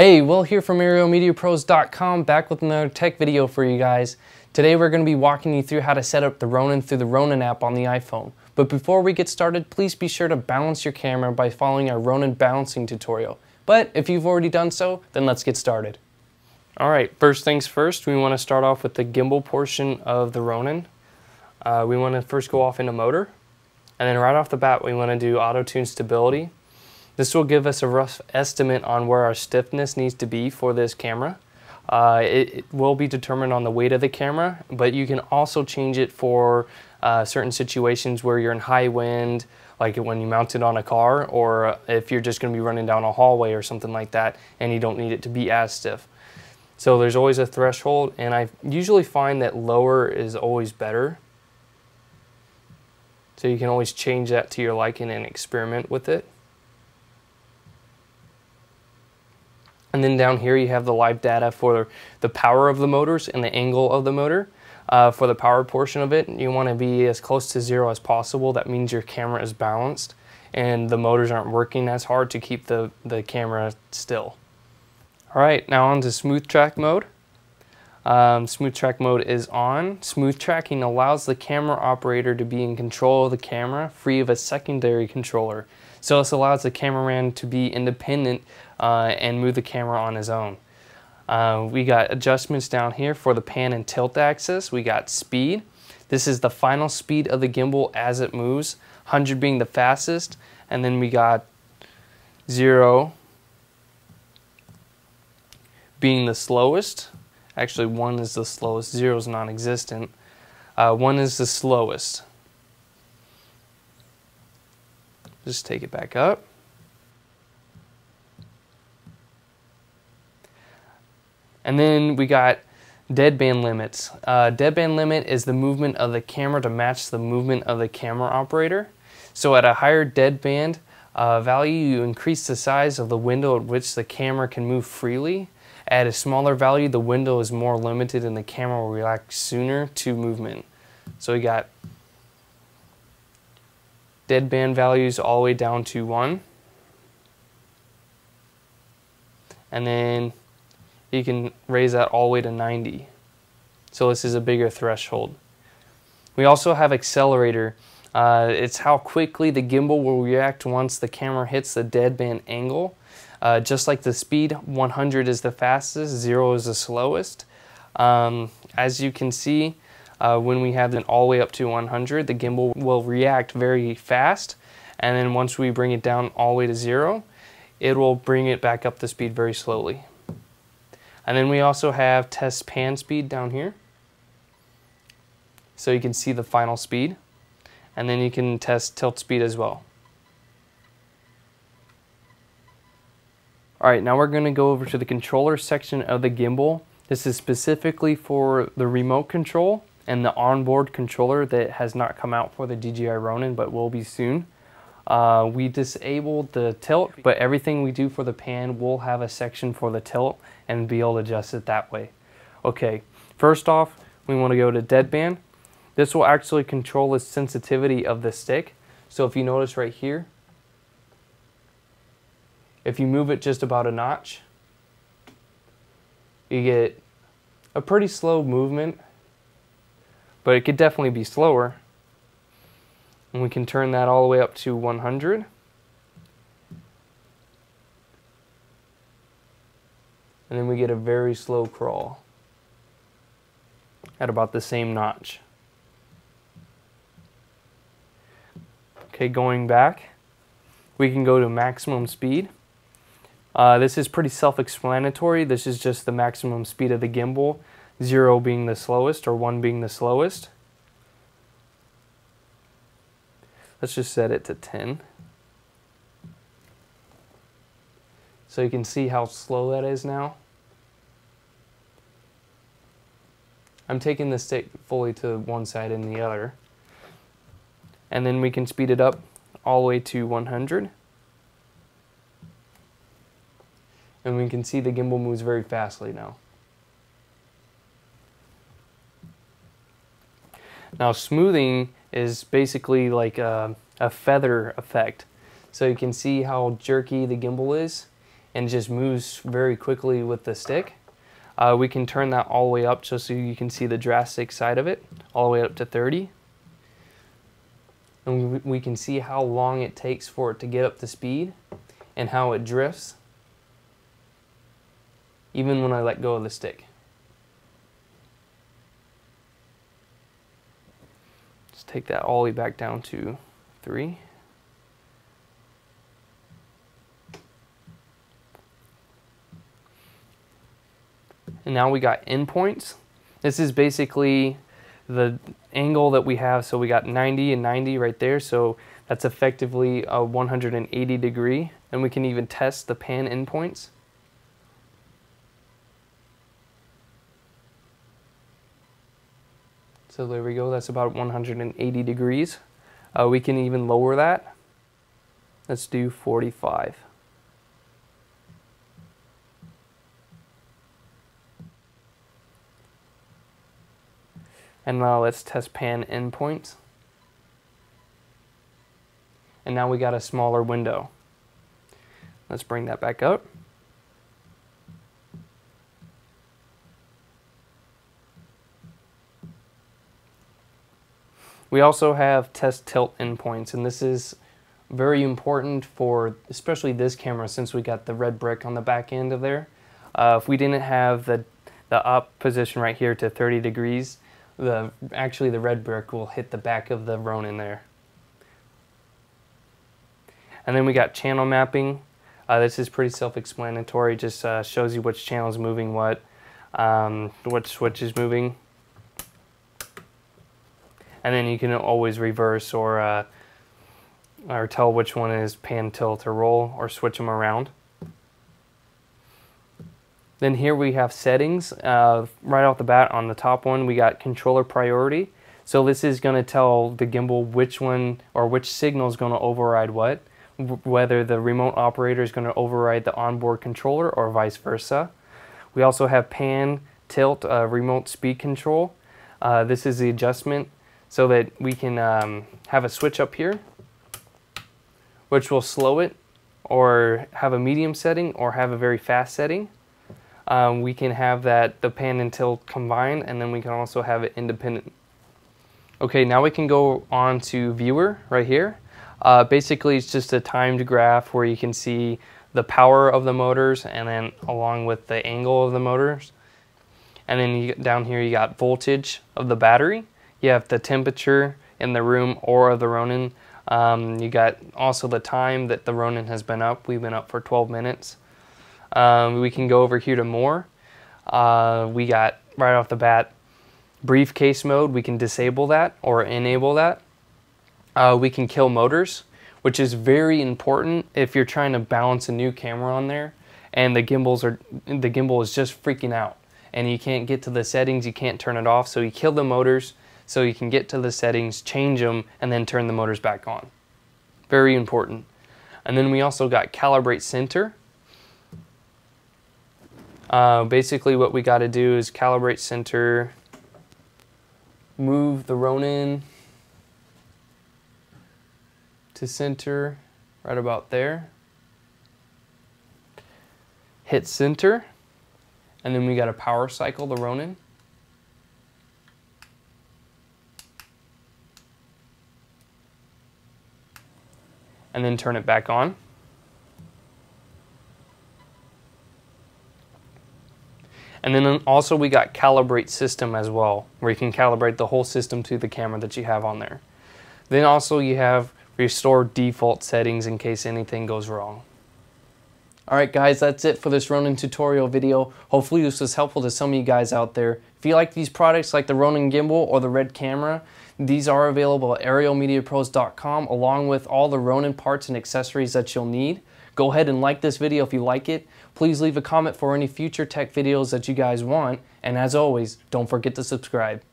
Hey, Will here from AerialMediaPros.com, back with another tech video for you guys. Today we're going to be walking you through how to set up the Ronin through the Ronin app on the iPhone. But before we get started, please be sure to balance your camera by following our Ronin balancing tutorial. But if you've already done so, then let's get started. Alright, first things first, we want to start off with the gimbal portion of the Ronin. We want to first go off into motor, and then right off the bat we want to do auto-tune stability. This will give us a rough estimate on where our stiffness needs to be for this camera. It will be determined on the weight of the camera, but you can also change it for certain situations where you're in high wind, like when you mount it on a car, or if you're just going to be running down a hallway or something like that and you don't need it to be as stiff. So there's always a threshold, and I usually find that lower is always better. So you can always change that to your liking and experiment with it. And then down here you have the live data for the power of the motors and the angle of the motor. For the power portion of it, you want to be as close to zero as possible. That means your camera is balanced and the motors aren't working as hard to keep the camera still. Alright, now on to smooth track mode. Smooth track mode is on. Smooth tracking allows the camera operator to be in control of the camera, free of a secondary controller. So this allows the cameraman to be independent and move the camera on his own. We got adjustments down here for the pan and tilt axis. We got speed. This is the final speed of the gimbal as it moves, 100 being the fastest, and then we got 0 being the slowest. Actually, 1 is the slowest, 0 is non-existent. 1 is the slowest. Just take it back up. And then we got deadband limits. Deadband limit is the movement of the camera to match the movement of the camera operator. So at a higher deadband value, you increase the size of the window at which the camera can move freely. At a smaller value, the window is more limited and the camera will react sooner to movement. So we got deadband values all the way down to 1. And then you can raise that all the way to 90. So this is a bigger threshold. We also have accelerator. It's how quickly the gimbal will react once the camera hits the deadband angle. Just like the speed, 100 is the fastest, 0 is the slowest. As you can see, when we have it all the way up to 100, the gimbal will react very fast, and then once we bring it down all the way to 0, it will bring it back up to speed very slowly. And then we also have test pan speed down here, so you can see the final speed, and then you can test tilt speed as well. Alright, now we're going to go over to the controller section of the gimbal. This is specifically for the remote control and the onboard controller that has not come out for the DJI Ronin but will be soon. We disabled the tilt, but everything we do for the pan will have a section for the tilt and be able to adjust it that way. Okay, first off, we want to go to deadband. This will actually control the sensitivity of the stick. So if you notice right here, if you move it just about a notch, you get a pretty slow movement, but it could definitely be slower. And we can turn that all the way up to 100. And then we get a very slow crawl at about the same notch. Okay, going back, we can go to maximum speed. This is pretty self-explanatory. This is just the maximum speed of the gimbal, 0 being the slowest or 1 being the slowest. Let's just set it to 10. So you can see how slow that is now. I'm taking the stick fully to one side and the other. And then we can speed it up all the way to 100. And we can see the gimbal moves very fastly now. Now smoothing is basically like a feather effect. So you can see how jerky the gimbal is and just moves very quickly with the stick. We can turn that all the way up so you can see the drastic side of it, all the way up to 30. And we can see how long it takes for it to get up to speed and how it drifts, even when I let go of the stick. Let's take that all the way back down to 3. And now we got endpoints. This is basically the angle that we have. So we got 90 and 90 right there. So that's effectively a 180 degree. And we can even test the pan endpoints. So there we go. That's about 180 degrees. We can even lower that. Let's do 45. And now let's test pan endpoints. And now we got a smaller window. Let's bring that back up. We also have test tilt endpoints, and this is very important for especially this camera since we got the red brick on the back end of there. If we didn't have the up position right here to 30 degrees, actually the red brick will hit the back of the Ronin there. And then we got channel mapping. This is pretty self-explanatory, just shows you which channel is moving what, which switch is moving. And then you can always reverse or tell which one is pan, tilt, or roll, or switch them around. Then here we have settings. Right off the bat on the top one, we got controller priority. So this is going to tell the gimbal which one or which signal is going to override what, whether the remote operator is going to override the onboard controller or vice versa. We also have pan, tilt, remote speed control. This is the adjustment so that we can have a switch up here, which will slow it, or have a medium setting, or have a very fast setting. We can have that the pan and tilt combined, and then we can also have it independent. Okay, now we can go on to viewer right here. Basically, it's just a timed graph where you can see the power of the motors and then along with the angle of the motors. And then down here you got voltage of the battery. You have the temperature in the room or of the Ronin. You got also the time that the Ronin has been up. We've been up for 12 minutes. We can go over here to more. We got right off the bat briefcase mode. We can disable that or enable that. We can kill motors, which is very important if you're trying to balance a new camera on there and the gimbal is just freaking out and you can't get to the settings, you can't turn it off. So you kill the motors so you can get to the settings, change them, and then turn the motors back on. Very important. And then we also got calibrate center. Basically what we got to do is calibrate center, move the Ronin to center right about there, hit center, and then we got to power cycle the Ronin. And then turn it back on. And then also we got calibrate system as well, where you can calibrate the whole system to the camera that you have on there. Then also you have restore default settings in case anything goes wrong. Alright guys, that's it for this Ronin tutorial video. Hopefully this was helpful to some of you guys out there. If you like these products like the Ronin Gimbal or the Red Camera, these are available at AerialMediaPros.com along with all the Ronin parts and accessories that you'll need. Go ahead and like this video if you like it. Please leave a comment for any future tech videos that you guys want. And as always, don't forget to subscribe.